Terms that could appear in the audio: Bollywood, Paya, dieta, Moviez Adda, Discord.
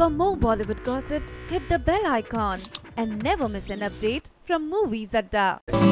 For more Bollywood gossips, hit the bell icon and never miss an update from Moviez Adda.